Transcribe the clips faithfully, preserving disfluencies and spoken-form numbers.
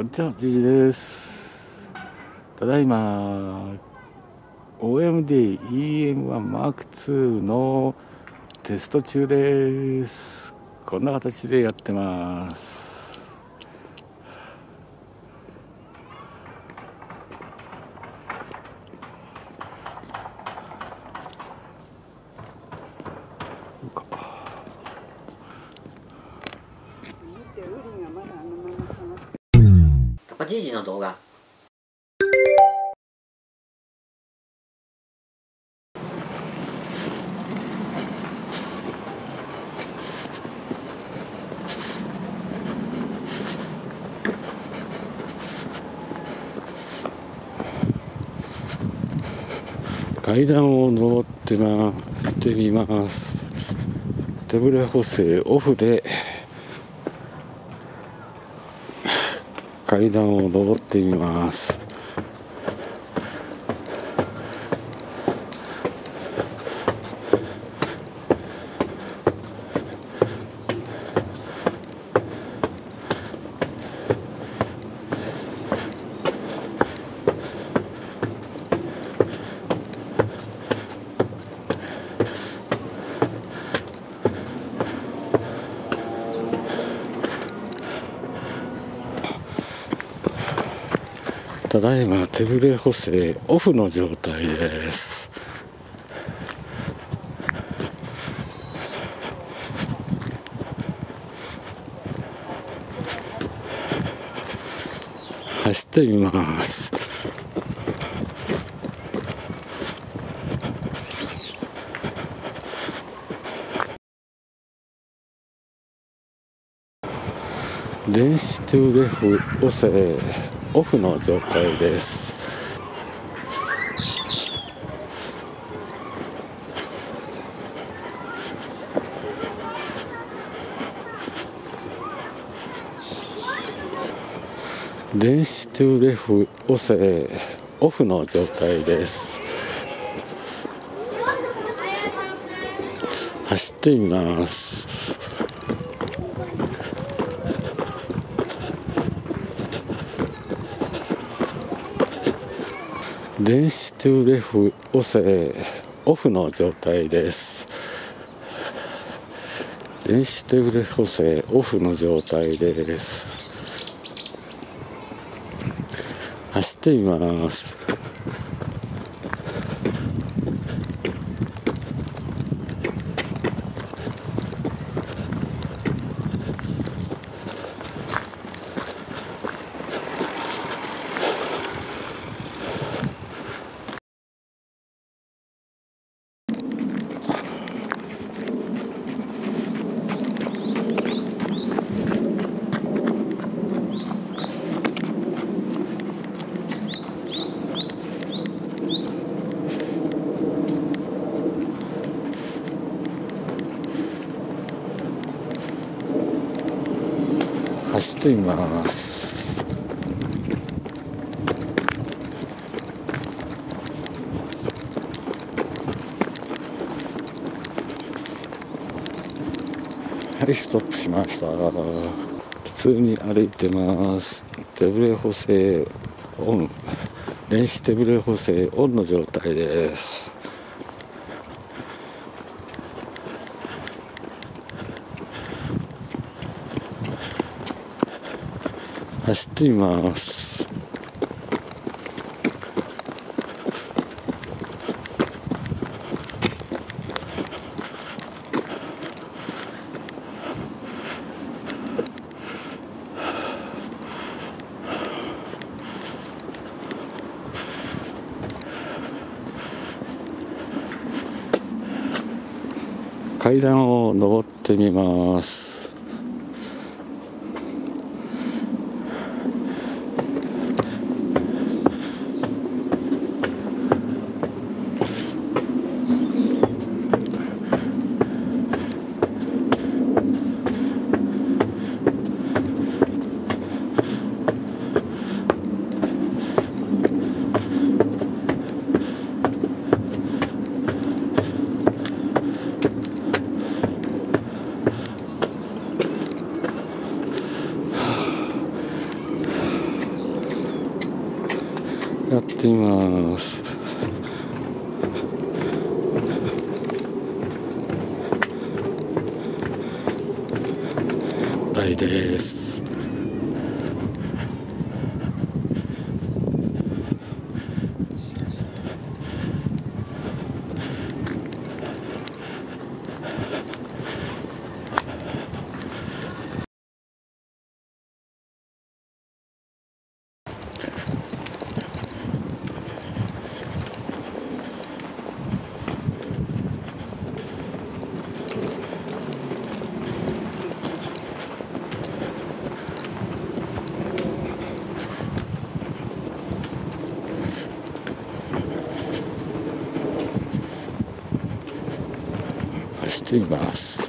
こんにちは、ジジです。ただいま オーエムディーイーエムワンマークツー のテスト中です。こんな形でやってます。じいじの動画。階段を登ってまってみます。手ぶれ補正オフで。階段を登ってみます。ただいま手ぶれ補正オフの状態です。走ってみます。電子手ぶれ補正オフの状態です。電子手ぶれ補正オフの状態です。走ってみます。電子手ぶれ補正オフの状態です。電子手ぶれ補正オフの状態です。走ってみます。走ってみます。はい、ストップしました。普通に歩いてます。手ぶれ補正オン。電子手ぶれ補正オンの状態です。走ってみます。階段を登ってみます。態です。走っています。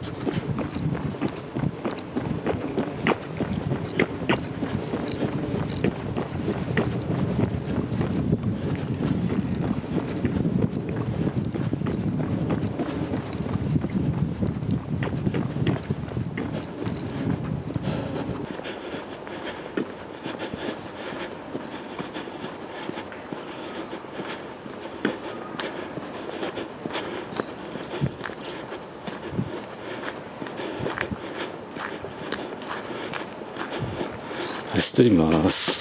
走っています。